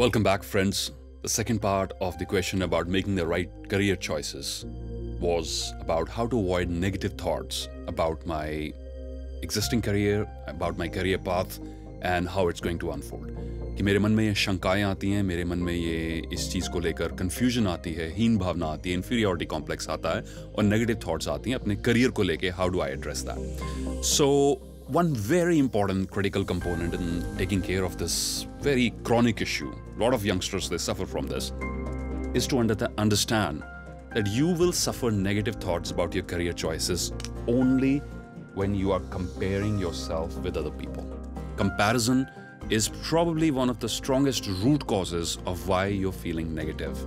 Welcome back, friends. The second part of the question about making the right career choices was about how to avoid negative thoughts about my existing career, about my career path and how it's going to unfold. कि मेरे मन में ये शंकाएं आती हैं, मेरे मन में ये इस चीज़ को लेकर confusion आती है, हीन भावना आती है, inferiority complex आता है और negative thoughts आती हैं अपने career को लेके. How do I address that? So one very important critical component in taking care of this very chronic issue, a lot of youngsters, they suffer from this, is to understand that you will suffer negative thoughts about your career choices only when you are comparing yourself with other people. Comparison is probably one of the strongest root causes of why you're feeling negative,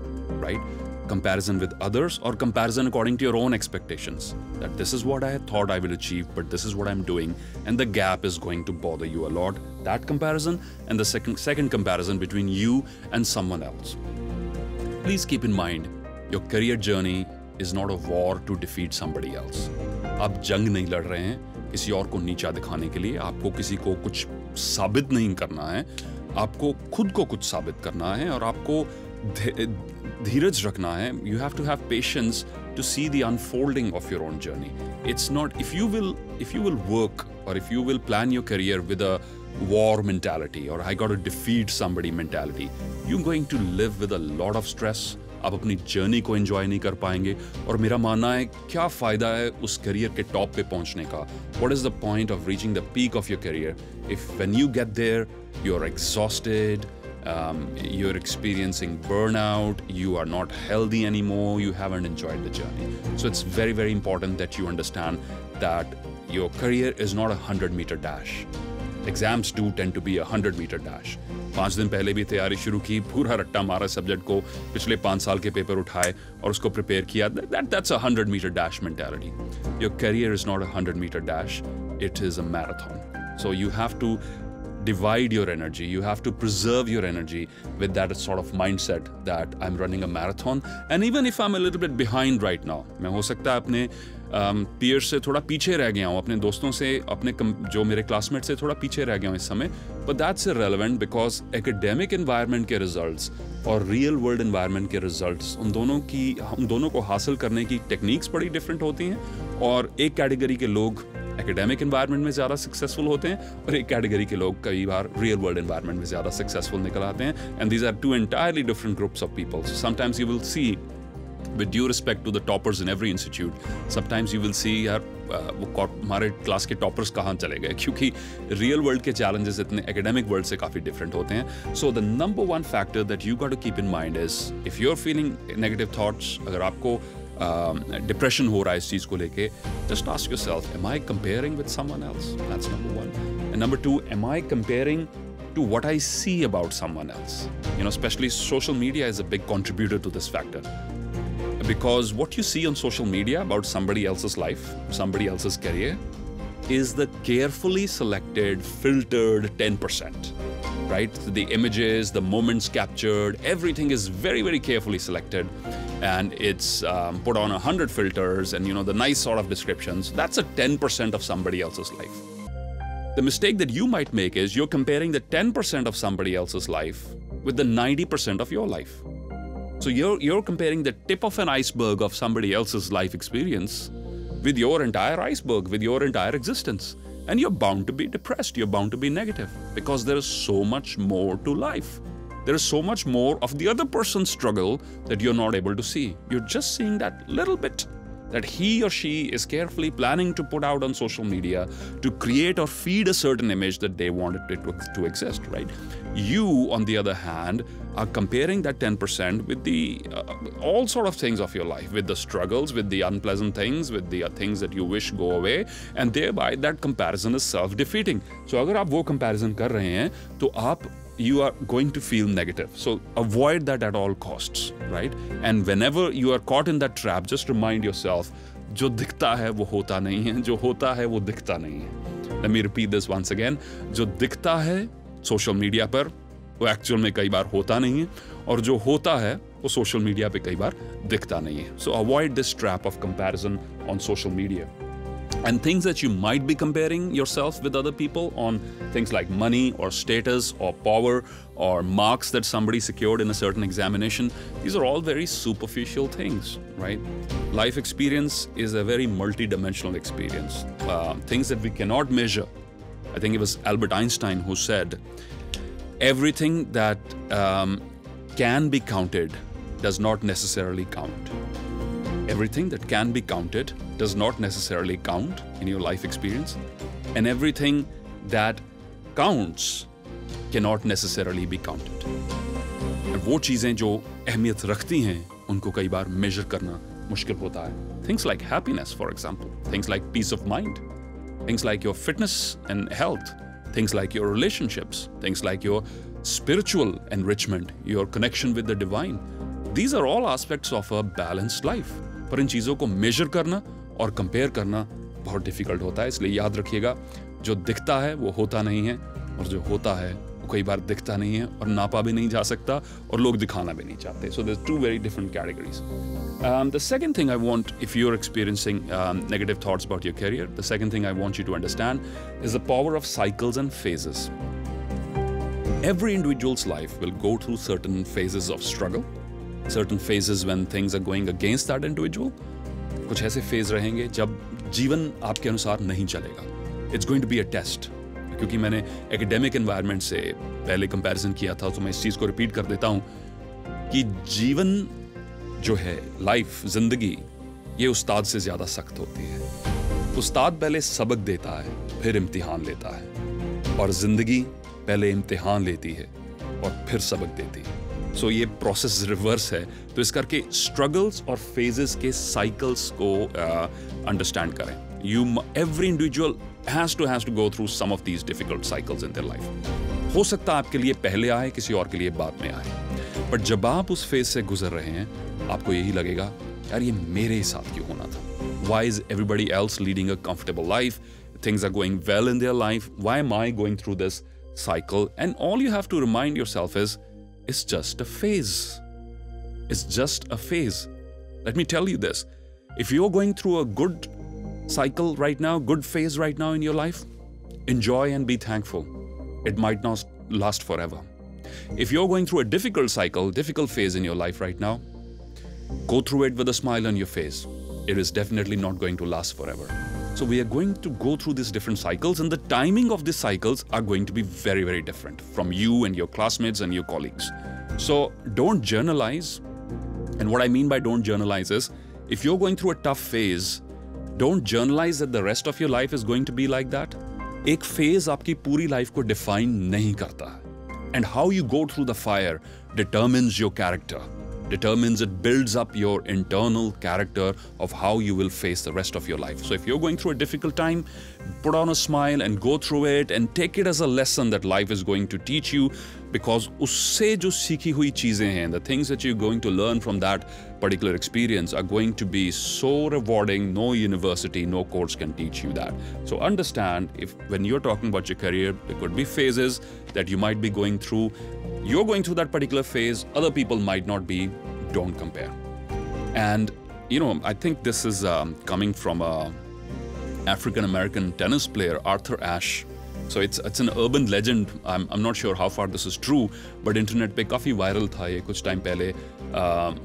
right? Comparison with others or comparison according to your own expectations, that this is what I thought I will achieve, but this is what I'm doing, and the gap is going to bother you a lot. That comparison and the second comparison between you and someone else. Please keep in mind, your career journey is not a war to defeat somebody else. आप जंग नहीं लड़ रहे हैं किसी और को नीचा दिखाने के लिए, आपको किसी को कुछ साबित नहीं करना है, आपको खुद को कुछ साबित करना है और आपको धीरज रखना है. You have to have patience to see the unfolding of your own journey. It's not, if you will work or if you will plan your career with a war mentality or I got to defeat somebody mentality, you're going to live with a lot of stress. आप अपनी journey को enjoy नहीं कर पाएंगे और मेरा मानना है क्या फ़ायदा है उस करियर के टॉप पे पहुंचने का. What is the point of reaching the peak of your career if when you get there you are exhausted, you are experiencing burnout, you are not healthy anymore, you haven't enjoyed the journey. So it's very, very important that you understand that your career is not a 100-meter dash. Exams do tend to be a 100-meter dash. 5 दिन पहले भी तैयारी शुरू की, पूरा रट्टा मारा subject को, पिछले 5 साल के पेपर उठाए और उसको प्रिपेयर किया. That's a 100-meter dash mentality. Your career is not a 100-meter dash, it is a marathon. So you have to divide your energy, you have to preserve your energy with that sort of mindset that I'm running a marathon, and even if I'm a little bit behind right now, मैं हो सकता है अपने peers से थोड़ा पीछे रह गया हूँ, अपने दोस्तों से, अपने जो मेरे classmates से थोड़ा पीछे रह गया हूँ इस समय, but that's irrelevant because academic environment के results और real world environment के results उन दोनों को हासिल करने की techniques बड़ी different होती हैं और एक category के लोग एकेडमिक एनवायरनमेंट में ज़्यादा सक्सेसफुल होते हैं और एक कैटेगरी के लोग कई बार रियल वर्ल्ड एनवायरनमेंट में ज़्यादा सक्सेसफुल निकल आते हैं. And these are two entirely different groups of people. Sometimes you will see with due respect to the toppers in every institute, sometimes you will see यार वो हमारे क्लास के toppers कहाँ चले गए, क्योंकि रियल वर्ल्ड के चैलेंजेस इतने एकेडमिक वर्ल्ड से काफ़ी डिफरेंट होते हैं. So the number 1 factor that you got to keep in mind is if you are feeling negative thoughts, अगर आपको डिप्रेशन हो रहा है इस चीज़ को लेके, just ask yourself, am I comparing with someone else? That's number 1. And number 2, am I comparing to what I see about someone else? You know, especially social media is a big contributor to this factor, because what you see on social media about somebody else's life, somebody else's career, is the carefully selected, filtered 10%, right? The images, the moments captured, everything is very, very carefully selected, and it's put on 100 filters and, you know, the nice sort of descriptions. That's a 10% of somebody else's life. The mistake that you might make is you're comparing the 10% of somebody else's life with the 90% of your life. So you're comparing the tip of an iceberg of somebody else's life experience with your entire iceberg, with your entire existence. And you're bound to be depressed, you're bound to be negative, because there is so much more to life. There is so much more of the other person's struggle that you're not able to see. You're just seeing that little bit that he or she is carefully planning to put out on social media to create or feed a certain image that they wanted it to exist, right? You, on the other hand, are comparing that 10% with the all sort of things of your life, with the struggles, with the unpleasant things, with the things that you wish go away, and thereby that comparison is self-defeating. So agar aap wo comparison kar rahe hain, to aap you are going to feel negative. So avoid that at all costs, right? And whenever you are caught in that trap, just remind yourself, जो दिखता है वो होता नहीं है, जो होता है वो दिखता नहीं है. Let me repeat this once again. जो दिखता है सोशल मीडिया पर वो एक्चुअल में कई बार होता नहीं है, और जो होता है वो सोशल मीडिया पे कई बार दिखता नहीं है. So avoid this trap of comparison on social media. and things that you might be comparing yourself with other people on, things like money or status or power or marks that somebody secured in a certain examination. These are all very superficial things, right? Life experience is a very multidimensional experience, things that we cannot measure. I think it was Albert Einstein who said, everything that can be counted does not necessarily count. Everything that can be counted does not necessarily count in your life experience, and everything that counts cannot necessarily be counted. And वो चीजें जो अहमियत रखती हैं, उनको कई बार measure करना मुश्किल होता है. Things like happiness, for example, things like peace of mind, things like your fitness and health, things like your relationships, things like your spiritual enrichment, your connection with the divine. These are all aspects of a balanced life. पर इन चीज़ों को measure करना और compare करना बहुत difficult होता है. इसलिए याद रखिएगा, जो दिखता है वो होता नहीं है, और जो होता है वो कई बार दिखता नहीं है और नापा भी नहीं जा सकता और लोग दिखाना भी नहीं चाहते. So there's two very different categories. The second thing I want, if you're experiencing negative thoughts about your career, the second thing I want you to understand is the power of cycles and phases. Every individual's life will go through certain phases of struggle, certain phases when things are going against that individual. कुछ ऐसे phase रहेंगे जब जीवन आपके अनुसार नहीं चलेगा. It's going to be a test. क्योंकि मैंने academic environment से पहले comparison किया था, तो मैं इस चीज़ को repeat कर देता हूँ कि जीवन जो है, life, जिंदगी, ये उस्ताद से ज़्यादा सख्त होती है. उस्ताद पहले सबक देता है, फिर इम्तिहान लेता है, और जिंदगी पहले इम्तिहान लेती है और फिर सबक देती है. So ये process reverse है, तो इस करके struggles और phases के cycles को understand करें. Every individual has to go through some of these difficult cycles in their life. हो सकता है आपके लिए पहले आए, किसी और के लिए बाद में आए, पर जब आप उस phase से गुजर रहे हैं, आपको यही लगेगा, यार ये मेरे ही साथ क्यों होना था? Why is everybody else leading a comfortable life? Things are going well in their life. Why am I going through this cycle? And all you have to remind yourself is, it's just a phase. It's just a phase. Let me tell you this. If you're going through a good cycle right now, good phase right now in your life, enjoy and be thankful. It might not last forever. If you're going through a difficult cycle, difficult phase in your life right now, go through it with a smile on your face. It is definitely not going to last forever. So we are going to go through these different cycles, and the timing of these cycles are going to be very, very different from you and your classmates and your colleagues. So don't journalize. And what I mean by don't journalize is, if you're going through a tough phase, don't journalize that the rest of your life is going to be like that. Ek phase aapki puri life ko define nahi karta. And how you go through the fire determines your character. It builds up your internal character of how you will face the rest of your life. So if you're going through a difficult time, put on a smile and go through it and take it as a lesson that life is going to teach you, because usse jo seekhi hui cheezein hain, the things that you're going to learn from that particular experience are going to be so rewarding. No university, no course can teach you that. So understand, if when you're talking about your career, there could be phases that you might be going through. You're going through that particular phase, other people might not be. Don't compare. And you know, I think this is coming from a African-American tennis player, Arthur Ashe. So it's an urban legend. I'm not sure how far this is true, but internet pe kafi viral tha ye kuch time pehle,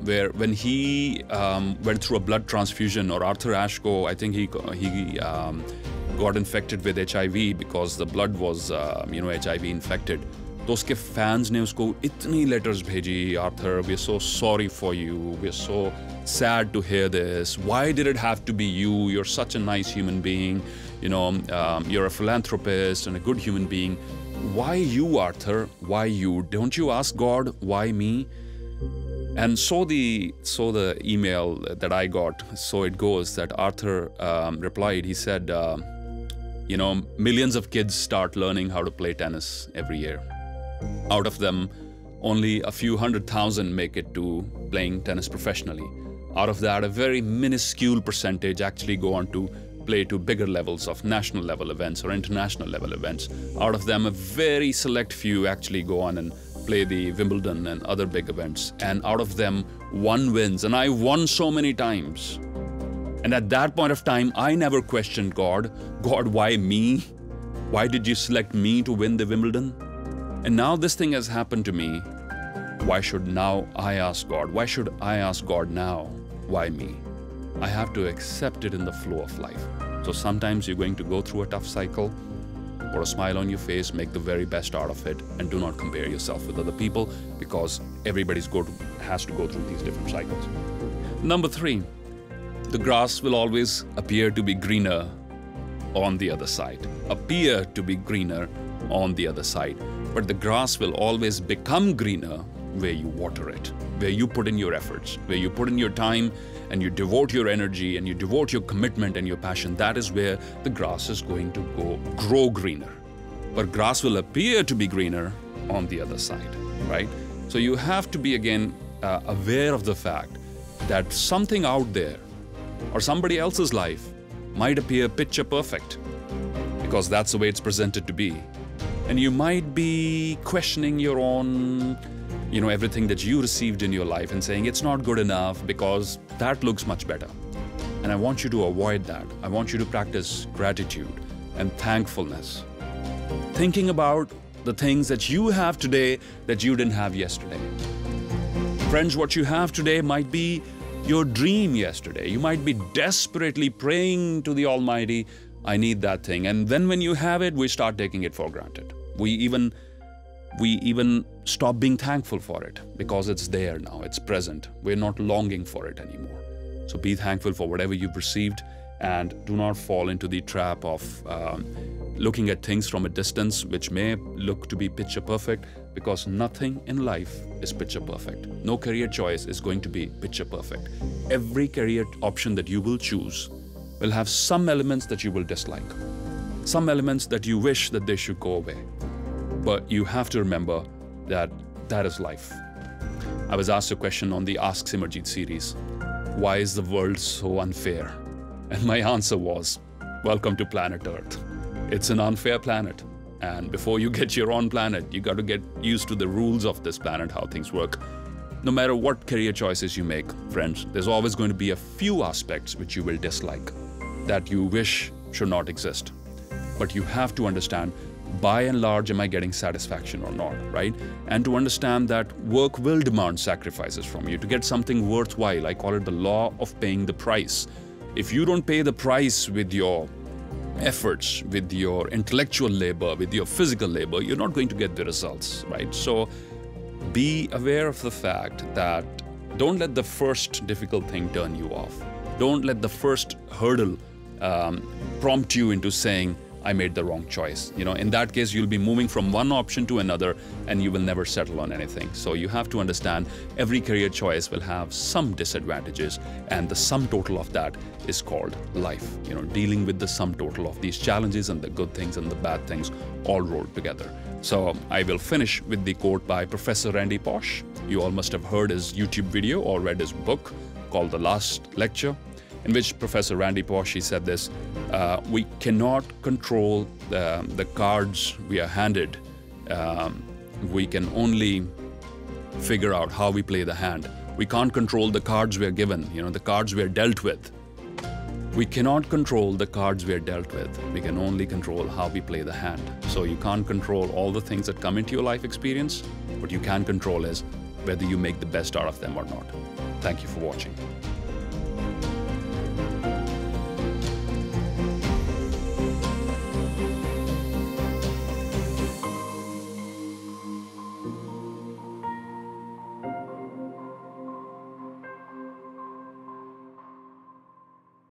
where when he went through a blood transfusion, or Arthur Ashe ko, I think he got infected with HIV because the blood was HIV infected. तो उसके fans ने उसको इतनी letters भेजी, Arthur, we are so sorry for you, we are so sad to hear this, why did it have to be you, you're such a nice human being, you know, you're a philanthropist and a good human being, why you, Arthur, why you, don't you ask God, why me? And so the email that I got, so it goes, that Arthur replied, he said, you know, millions of kids start learning how to play tennis every year. Out of them, only a few 100,000 make it to playing tennis professionally. Out of that, a very minuscule percentage actually go on to play to bigger levels of national level events or international level events. Out of them, a very select few actually go on and play the Wimbledon and other big events. And out of them, one wins. And I won so many times. And at that point of time, I never questioned God. God, why me? Why did you select me to win the Wimbledon? And now this thing has happened to me. Why should now I ask God? Why should I ask God now? Why me? I have to accept it in the flow of life. So sometimes you're going to go through a tough cycle. Put a smile on your face, make the very best out of it, and do not compare yourself with other people, because everybody has to go through these different cycles. Number three, the grass will always appear to be greener on the other side. Appear to be greener on the other side. But the grass will always become greener where you water it, where you put in your efforts, where you put in your time, and you devote your energy, and you devote your commitment and your passion. That is where the grass is going to grow greener. But grass will appear to be greener on the other side, right? So you have to be, again, aware of the fact that something out there or somebody else's life might appear picture perfect, because that's the way it's presented to be. And you might be questioning your own, everything that you received in your life and saying it's not good enough because that looks much better. And I want you to avoid that. I want you to practice gratitude and thankfulness. Thinking about the things that you have today that you didn't have yesterday. Friends, what you have today might be your dream yesterday. You might be desperately praying to the Almighty, I need that thing. And then when you have it, we start taking it for granted. We even stop being thankful for it, because it's there now, it's present. We're not longing for it anymore. So be thankful for whatever you've received, and do not fall into the trap of looking at things from a distance, which may look to be picture perfect, because nothing in life is picture perfect. No career choice is going to be picture perfect. Every career option that you will choose will have some elements that you will dislike, some elements that you wish that they should go away. But you have to remember that that is life. I was asked a question on the Ask Simarjeet series, why is the world so unfair? And my answer was, welcome to planet Earth. It's an unfair planet. And before you get your own planet, you got to get used to the rules of this planet, how things work. No matter what career choices you make, friends, there's always going to be a few aspects which you will dislike, that you wish should not exist. But you have to understand, by and large, am I getting satisfaction or not, right? And to understand that work will demand sacrifices from you to get something worthwhile. I call it the law of paying the price. If you don't pay the price with your efforts, with your intellectual labor, with your physical labor, you're not going to get the results, right? So be aware of the fact that don't let the first difficult thing turn you off. Don't let the first hurdle prompt you into saying, I made the wrong choice. In that case, you'll be moving from one option to another, and you will never settle on anything. So you have to understand every career choice will have some disadvantages, and the sum total of that is called life. Dealing with the sum total of these challenges and the good things and the bad things all rolled together. So I will finish with the quote by Professor Randy Pausch. You all must have heard his YouTube video or read his book called The Last Lecture, in which Professor Randy Pausch, he said this, we cannot control the cards we are handed. We can only figure out how we play the hand. We can't control the cards we are given, the cards we are dealt with. We cannot control the cards we are dealt with. We can only control how we play the hand. So you can't control all the things that come into your life experience. What you can control is whether you make the best out of them or not. Thank you for watching.